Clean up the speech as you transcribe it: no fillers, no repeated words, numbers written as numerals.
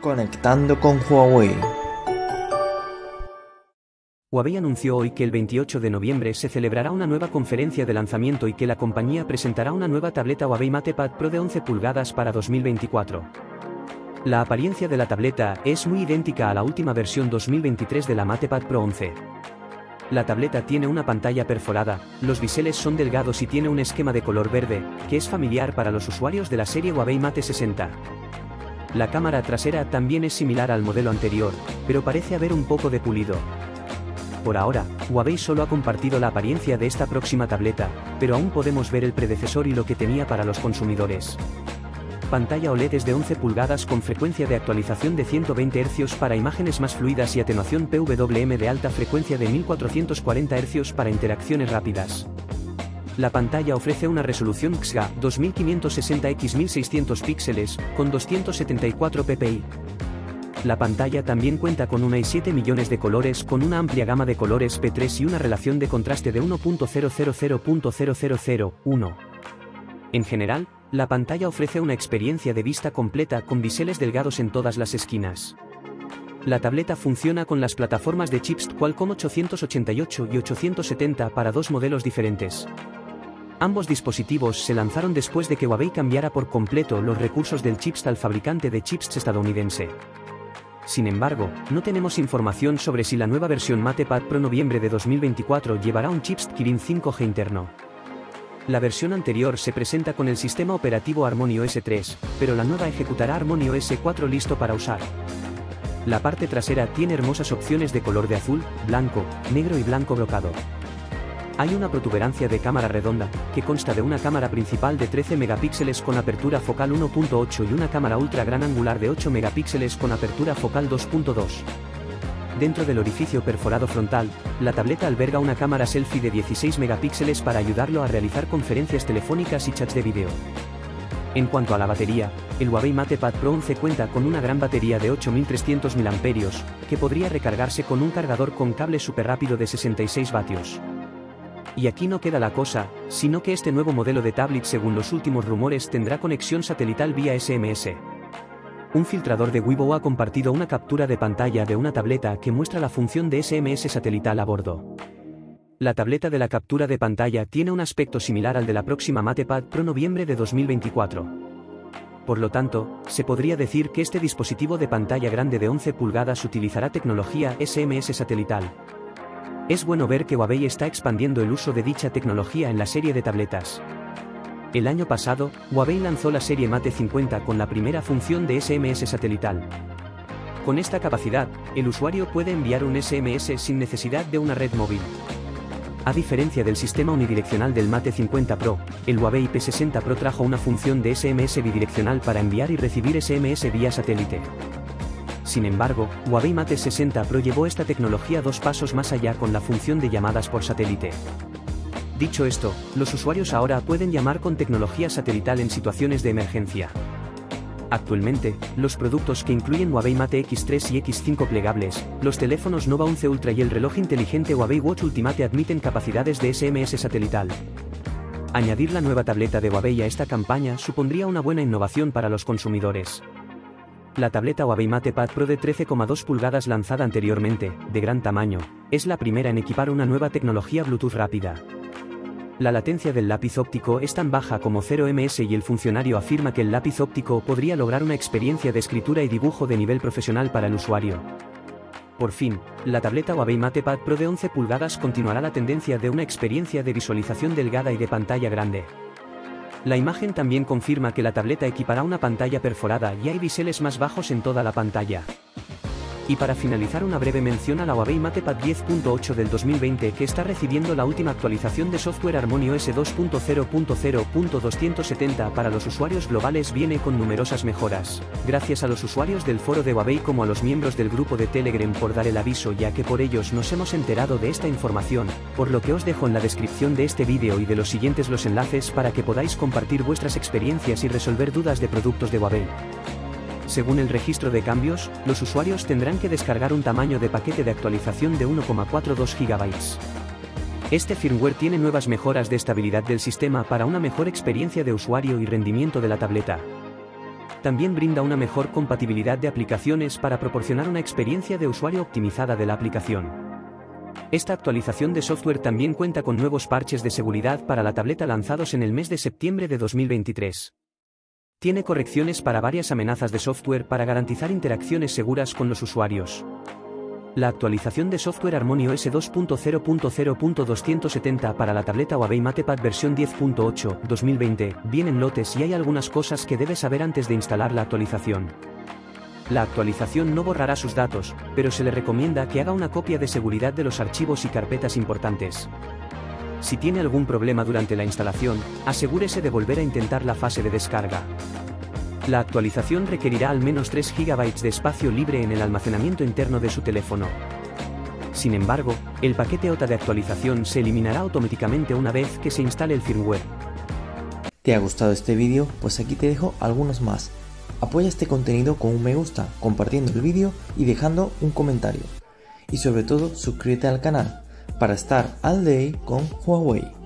Conectando con Huawei. Huawei anunció hoy que el 28 de noviembre se celebrará una nueva conferencia de lanzamiento y que la compañía presentará una nueva tableta Huawei MatePad Pro de 11 pulgadas para 2024. La apariencia de la tableta es muy idéntica a la última versión 2023 de la MatePad Pro 11. La tableta tiene una pantalla perforada, los biseles son delgados y tiene un esquema de color verde, que es familiar para los usuarios de la serie Huawei Mate 60. La cámara trasera también es similar al modelo anterior, pero parece haber un poco de pulido. Por ahora, Huawei solo ha compartido la apariencia de esta próxima tableta, pero aún podemos ver el predecesor y lo que tenía para los consumidores. Pantalla OLED es de 11 pulgadas con frecuencia de actualización de 120 Hz para imágenes más fluidas y atenuación PWM de alta frecuencia de 1440 Hz para interacciones rápidas. La pantalla ofrece una resolución WXGA 2560x1600 píxeles, con 274 ppi. La pantalla también cuenta con una y 7 millones de colores con una amplia gama de colores P3 y una relación de contraste de 1.000.0001. En general, la pantalla ofrece una experiencia de vista completa con biseles delgados en todas las esquinas. La tableta funciona con las plataformas de chips Qualcomm 888 y 870 para dos modelos diferentes. Ambos dispositivos se lanzaron después de que Huawei cambiara por completo los recursos del chipset al fabricante de chips estadounidense. Sin embargo, no tenemos información sobre si la nueva versión MatePad Pro noviembre de 2024 llevará un chipset Kirin 5G interno. La versión anterior se presenta con el sistema operativo HarmonyOS 3, pero la nueva ejecutará HarmonyOS 4 listo para usar. La parte trasera tiene hermosas opciones de color de azul, blanco, negro y blanco brocado. Hay una protuberancia de cámara redonda, que consta de una cámara principal de 13 megapíxeles con apertura focal 1.8 y una cámara ultra gran angular de 8 megapíxeles con apertura focal 2.2. Dentro del orificio perforado frontal, la tableta alberga una cámara selfie de 16 megapíxeles para ayudarlo a realizar conferencias telefónicas y chats de video. En cuanto a la batería, el Huawei MatePad Pro 11 cuenta con una gran batería de 8300 mAh, que podría recargarse con un cargador con cable superrápido de 66 vatios. Y aquí no queda la cosa, sino que este nuevo modelo de tablet según los últimos rumores tendrá conexión satelital vía SMS. Un filtrador de Weibo ha compartido una captura de pantalla de una tableta que muestra la función de SMS satelital a bordo. La tableta de la captura de pantalla tiene un aspecto similar al de la próxima MatePad Pro noviembre de 2024. Por lo tanto, se podría decir que este dispositivo de pantalla grande de 11 pulgadas utilizará tecnología SMS satelital. Es bueno ver que Huawei está expandiendo el uso de dicha tecnología en la serie de tabletas. El año pasado, Huawei lanzó la serie Mate 50 con la primera función de SMS satelital. Con esta capacidad, el usuario puede enviar un SMS sin necesidad de una red móvil. A diferencia del sistema unidireccional del Mate 50 Pro, el Huawei P60 Pro trajo una función de SMS bidireccional para enviar y recibir SMS vía satélite. Sin embargo, Huawei Mate 60 Pro llevó esta tecnología dos pasos más allá con la función de llamadas por satélite. Dicho esto, los usuarios ahora pueden llamar con tecnología satelital en situaciones de emergencia. Actualmente, los productos que incluyen Huawei Mate X3 y X5 plegables, los teléfonos Nova 11 Ultra y el reloj inteligente Huawei Watch Ultimate admiten capacidades de SMS satelital. Añadir la nueva tableta de Huawei a esta campaña supondría una buena innovación para los consumidores. La tableta Huawei MatePad Pro de 13,2 pulgadas lanzada anteriormente, de gran tamaño, es la primera en equipar una nueva tecnología Bluetooth rápida. La latencia del lápiz óptico es tan baja como 0 ms y el funcionario afirma que el lápiz óptico podría lograr una experiencia de escritura y dibujo de nivel profesional para el usuario. Por fin, la tableta Huawei MatePad Pro de 11 pulgadas continuará la tendencia de una experiencia de visualización delgada y de pantalla grande. La imagen también confirma que la tableta equipará una pantalla perforada y hay biseles más bajos en toda la pantalla. Y para finalizar, una breve mención a la Huawei MatePad 10.8 del 2020 que está recibiendo la última actualización de software HarmonyOS 2.0.0.270 para los usuarios globales. Viene con numerosas mejoras. Gracias a los usuarios del foro de Huawei como a los miembros del grupo de Telegram por dar el aviso, ya que por ellos nos hemos enterado de esta información, por lo que os dejo en la descripción de este vídeo y de los siguientes los enlaces para que podáis compartir vuestras experiencias y resolver dudas de productos de Huawei. Según el registro de cambios, los usuarios tendrán que descargar un tamaño de paquete de actualización de 1,42 GB. Este firmware tiene nuevas mejoras de estabilidad del sistema para una mejor experiencia de usuario y rendimiento de la tableta. También brinda una mejor compatibilidad de aplicaciones para proporcionar una experiencia de usuario optimizada de la aplicación. Esta actualización de software también cuenta con nuevos parches de seguridad para la tableta lanzados en el mes de septiembre de 2023. Tiene correcciones para varias amenazas de software para garantizar interacciones seguras con los usuarios. La actualización de software HarmonyOS 2.0.0.270 para la tableta Huawei MatePad versión 10.8/2020 viene en lotes y hay algunas cosas que debes saber antes de instalar la actualización. La actualización no borrará sus datos, pero se le recomienda que haga una copia de seguridad de los archivos y carpetas importantes. Si tiene algún problema durante la instalación, asegúrese de volver a intentar la fase de descarga. La actualización requerirá al menos 3 GB de espacio libre en el almacenamiento interno de su teléfono. Sin embargo, el paquete OTA de actualización se eliminará automáticamente una vez que se instale el firmware. ¿Te ha gustado este vídeo? Pues aquí te dejo algunos más. Apoya este contenido con un me gusta, compartiendo el vídeo y dejando un comentario. Y sobre todo suscríbete al canal para estar al día con Huawei.